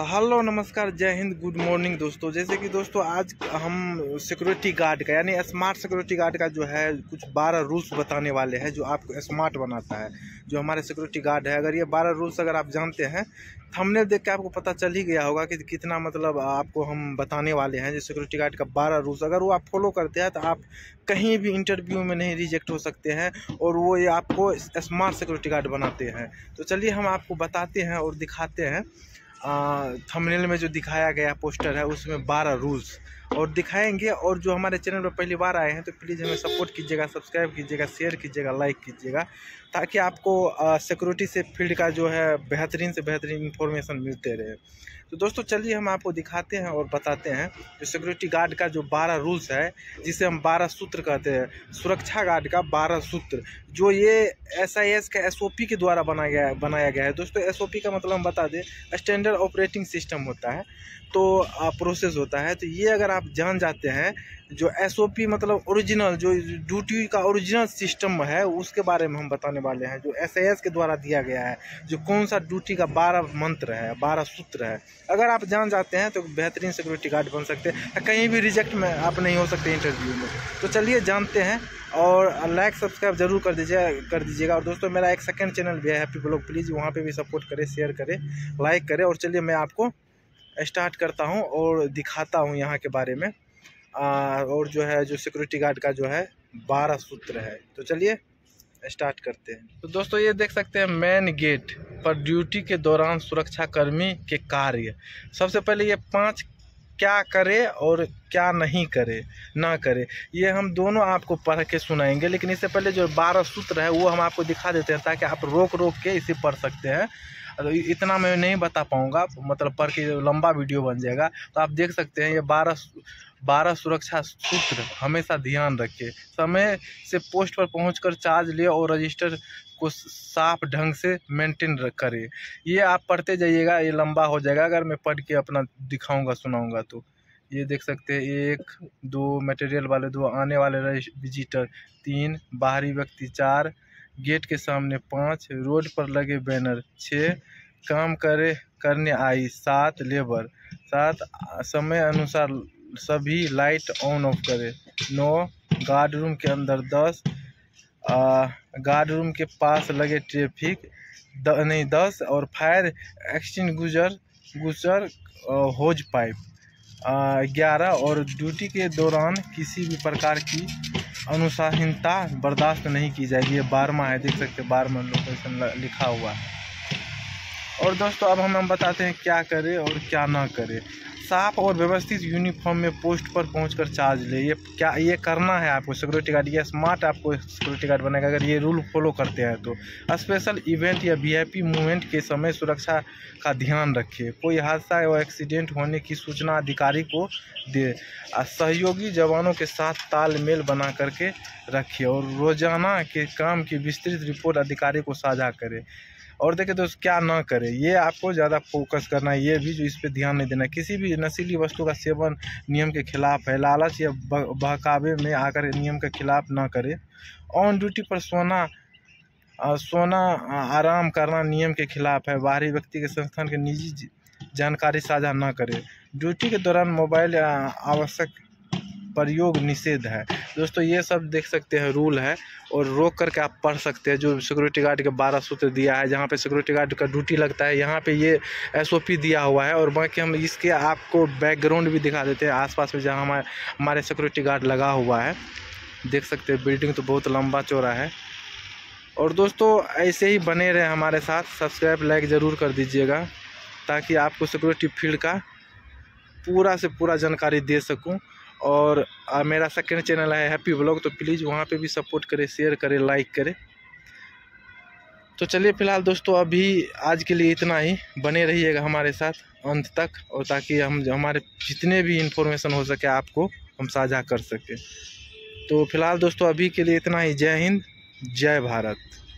तो हेलो नमस्कार, जय हिंद, गुड मॉर्निंग दोस्तों। जैसे कि दोस्तों आज हम सिक्योरिटी गार्ड का यानी स्मार्ट सिक्योरिटी गार्ड का जो है कुछ 12 रूल्स बताने वाले हैं जो आपको स्मार्ट बनाता है। जो हमारे सिक्योरिटी गार्ड है, अगर ये 12 रूल्स अगर आप जानते हैं, हमने देख के आपको पता चल ही गया होगा कि कितना मतलब आपको हम बताने वाले हैं। जो सिक्योरिटी गार्ड का 12 रूल्स अगर वो आप फॉलो करते हैं तो आप कहीं भी इंटरव्यू में नहीं रिजेक्ट हो सकते हैं और वो ये आपको स्मार्ट सिक्योरिटी गार्ड बनाते हैं। तो चलिए हम आपको बताते हैं और दिखाते हैं। थंबनेल में जो दिखाया गया पोस्टर है उसमें 12 रूल्स और दिखाएंगे। और जो हमारे चैनल पर पहली बार आए हैं तो प्लीज़ हमें सपोर्ट कीजिएगा, सब्सक्राइब कीजिएगा, शेयर कीजिएगा, लाइक कीजिएगा, ताकि आपको सिक्योरिटी से फील्ड का जो है बेहतरीन से बेहतरीन इन्फॉर्मेशन मिलते रहे। तो दोस्तों चलिए हम आपको दिखाते हैं और बताते हैं जो सिक्योरिटी गार्ड का जो 12 रूल्स है, जिसे हम 12 सूत्र कहते हैं। सुरक्षा गार्ड का 12 सूत्र जो ये SIS का SOP के द्वारा बनाया गया है। दोस्तों SOP का मतलब हम बता दें, स्टैंडर्ड ऑपरेटिंग सिस्टम होता है, तो प्रोसेस होता है। तो ये अगर आप जान जाते हैं, जो SOP मतलब ओरिजिनल जो ड्यूटी का ओरिजिनल सिस्टम है उसके बारे में हम बताने वाले हैं, जो SIS के द्वारा दिया गया है। जो कौन सा ड्यूटी का 12 मंत्र है, 12 सूत्र है, अगर आप जान जाते हैं तो बेहतरीन सिक्योरिटी गार्ड बन सकते हैं, कहीं भी रिजेक्ट में आप नहीं हो सकते इंटरव्यू में। तो चलिए जानते हैं और लाइक सब्सक्राइब जरूर कर दीजिएगा। और दोस्तों मेरा एक सेकेंड चैनल भी है, हैप्पी ब्लॉग, प्लीज़ वहाँ पर भी सपोर्ट करें, शेयर करें, लाइक करें। और चलिए मैं आपको स्टार्ट करता हूँ और दिखाता हूँ यहाँ के बारे में और जो है जो सिक्योरिटी गार्ड का जो है 12 सूत्र है। तो चलिए स्टार्ट करते हैं। तो दोस्तों ये देख सकते हैं, मेन गेट पर ड्यूटी के दौरान सुरक्षाकर्मी के कार्य। सबसे पहले ये 5 क्या करे और क्या नहीं करे ना करे, ये हम दोनों आपको पढ़ के सुनाएंगे। लेकिन इससे पहले जो 12 सूत्र है वो हम आपको दिखा देते हैं, ताकि आप रोक के इसे पढ़ सकते हैं। इतना मैं नहीं बता पाऊँगा, मतलब पढ़ के लंबा वीडियो बन जाएगा। तो आप देख सकते हैं ये 12 सुरक्षा सूत्र हमेशा ध्यान रखें। समय से पोस्ट पर पहुंचकर चार्ज ले और रजिस्टर को साफ ढंग से मेंटेन करें। ये आप पढ़ते जाइएगा, ये लंबा हो जाएगा। अगर मैं पढ़ के अपना दिखाऊंगा सुनाऊंगा तो ये देख सकते हैं, 1, 2 मटेरियल वाले, 2 आने वाले विजिटर, 3 बाहरी व्यक्ति, 4 गेट के सामने, 5 रोड पर लगे बैनर, 6 काम करने आई, 7 लेबर, 7 समय अनुसार सभी लाइट ऑन ऑफ करें, 9 गार्ड रूम के अंदर, 10 गार्ड रूम के पास लगे ट्रैफिक 10 और फायर एक्सटिंग्विशर होज पाइप 11 और ड्यूटी के दौरान किसी भी प्रकार की अनुशासनहीनता बर्दाश्त नहीं की जाएगी। ये 12वां है, देख सकते 12वां लोकेशन लिखा हुआ है। और दोस्तों अब हम बताते हैं क्या करें और क्या ना करें। साफ और व्यवस्थित यूनिफॉर्म में पोस्ट पर पहुंचकर चार्ज ले, ये करना है आपको सिक्योरिटी गार्ड। ये स्मार्ट आपको सिक्योरिटी गार्ड बनेगा अगर ये रूल फॉलो करते हैं तो। स्पेशल इवेंट या VIP मूवमेंट के समय सुरक्षा का ध्यान रखें। कोई हादसा या एक्सीडेंट होने की सूचना अधिकारी को दे। सहयोगी जवानों के साथ तालमेल बना करके रखिए और रोजाना के काम की विस्तृत रिपोर्ट अधिकारी को साझा करें। और देखिए दोस्त क्या ना करें, ये आपको ज़्यादा फोकस करना है, ये भी जो इस पे ध्यान नहीं देना। किसी भी नशीली वस्तु का सेवन नियम के खिलाफ है। लालच या बहकावे में आकर नियम के खिलाफ ना करें। ऑन ड्यूटी पर सोना आराम करना नियम के खिलाफ है। बाहरी व्यक्ति के संस्थान के निजी जानकारी साझा ना करें। ड्यूटी के दौरान मोबाइल आवश्यक प्रयोग निषेध है। दोस्तों ये सब देख सकते हैं रूल है और रोक करके आप पढ़ सकते हैं। जो सिक्योरिटी गार्ड के 12 सूत्र दिया है, जहाँ पे सिक्योरिटी गार्ड का ड्यूटी लगता है, यहाँ पे ये SOP दिया हुआ है। और बाकी हम इसके आपको बैकग्राउंड भी दिखा देते हैं आसपास में, जहाँ हमारे सिक्योरिटी गार्ड लगा हुआ है। देख सकते हैं बिल्डिंग तो बहुत लंबा चौड़ा है। और दोस्तों ऐसे ही बने रहे हमारे साथ, सब्सक्राइब लाइक ज़रूर कर दीजिएगा, ताकि आपको सिक्योरिटी फील्ड का पूरा से पूरा जानकारी दे सकूँ। और मेरा सेकंड चैनल है हैप्पी ब्लॉग, तो प्लीज़ वहाँ पे भी सपोर्ट करें, शेयर करें, लाइक करें। तो चलिए फिलहाल दोस्तों अभी आज के लिए इतना ही, बने रहिएगा हमारे साथ अंत तक, और ताकि हम हमारे जितने भी इन्फॉर्मेशन हो सके आपको हम साझा कर सकें। तो फिलहाल दोस्तों अभी के लिए इतना ही। जय हिंद, जय भारत।